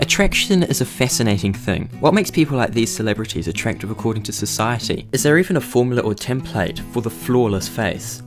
Attraction is a fascinating thing. What makes people like these celebrities attractive according to society? Is there even a formula or template for the flawless face?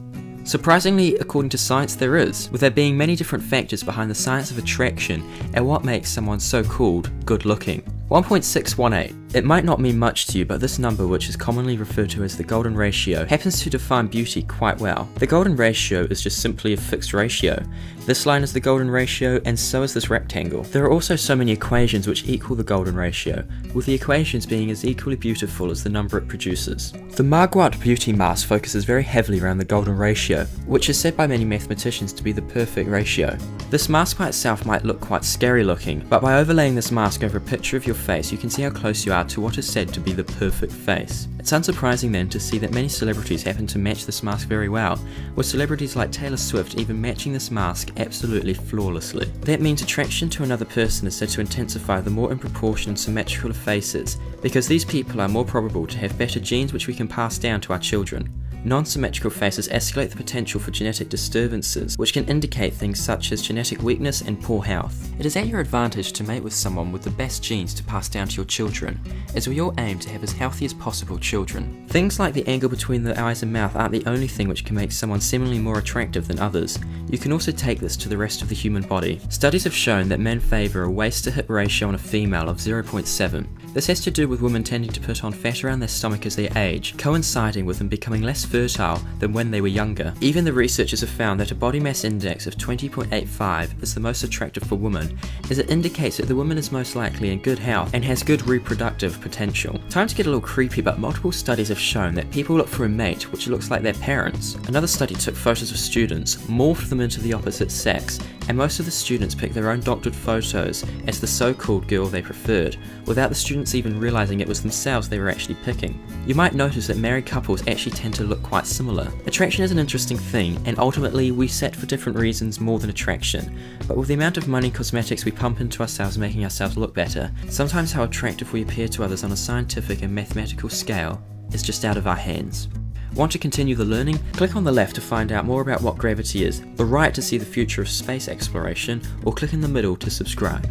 Surprisingly, according to science there is, with there being many different factors behind the science of attraction and what makes someone so-called good looking. 1.618. It might not mean much to you, but this number, which is commonly referred to as the golden ratio, happens to define beauty quite well. The golden ratio is just simply a fixed ratio. This line is the golden ratio, and so is this rectangle. There are also so many equations which equal the golden ratio, with the equations being as equally beautiful as the number it produces. The Marquardt Beauty mask focuses very heavily around the golden ratio, which is said by many mathematicians to be the perfect ratio. This mask by itself might look quite scary looking, but by overlaying this mask over a picture of your face, you can see how close you are to what is said to be the perfect face. It's unsurprising then to see that many celebrities happen to match this mask very well, with celebrities like Taylor Swift even matching this mask absolutely flawlessly. That means attraction to another person is said to intensify the more in proportion and symmetrical of faces, because these people are more probable to have better genes which we can pass down to our children. Non-symmetrical faces escalate the potential for genetic disturbances, which can indicate things such as genetic weakness and poor health. It is at your advantage to mate with someone with the best genes to pass down to your children, as we all aim to have as healthy as possible children. Things like the angle between the eyes and mouth aren't the only thing which can make someone seemingly more attractive than others. You can also take this to the rest of the human body. Studies have shown that men favour a waist-to-hip ratio on a female of 0.7. This has to do with women tending to put on fat around their stomach as they age, coinciding with them becoming less fertile than when they were younger. Even the researchers have found that a body mass index of 20.85 is the most attractive for women, as it indicates that the woman is most likely in good health and has good reproductive potential. Time to get a little creepy, but multiple studies have shown that people look for a mate which looks like their parents. Another study took photos of students, morphed them into the opposite sex, and most of the students picked their own doctored photos as the so-called girl they preferred, without the students even realising it was themselves they were actually picking. You might notice that married couples actually tend to look quite similar. Attraction is an interesting thing, and ultimately we set for different reasons more than attraction, but with the amount of money cosmetics we pump into ourselves making ourselves look better, sometimes how attractive we appear to others on a scientific and mathematical scale is just out of our hands. Want to continue the learning? Click on the left to find out more about what gravity is, the right to see the future of space exploration, or click in the middle to subscribe.